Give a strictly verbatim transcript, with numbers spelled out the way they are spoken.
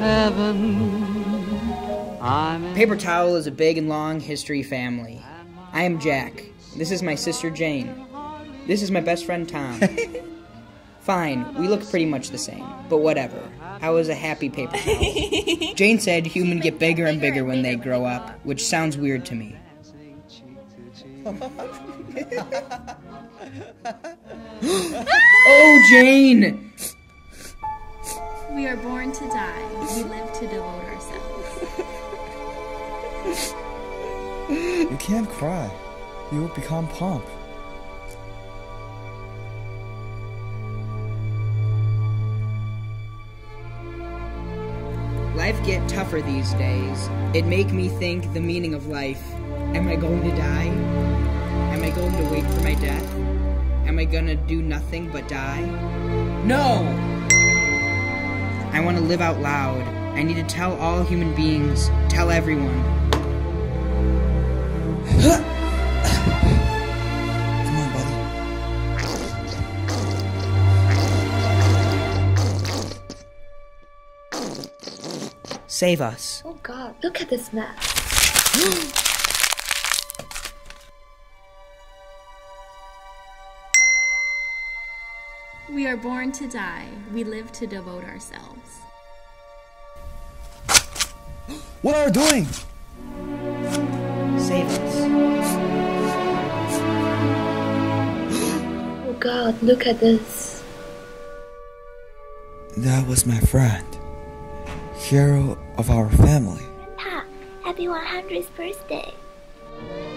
heaven. I'm Paper Towel is a big and long history family. I am Jack. This is my sister Jane. This is my best friend Tom. Fine, we look pretty much the same, but whatever. I was a happy paper towel. Jane said humans get bigger and bigger when they grow up, which sounds weird to me. Oh, Jane! We are born to die. We live to devote ourselves. You can't cry. You will become plump. Life get tougher these days. It make me think the meaning of life. Am I going to die? Am I going to wait for my death? Am I gonna do nothing but die? No! I want to live out loud. I need to tell all human beings, tell everyone. Come on, buddy. Save us. Oh God, look at this map. We are born to die. We live to devote ourselves. What are we doing? Save us. Oh God, look at this. That was my friend. Hero of our family. Grandpa, happy one hundredth birthday.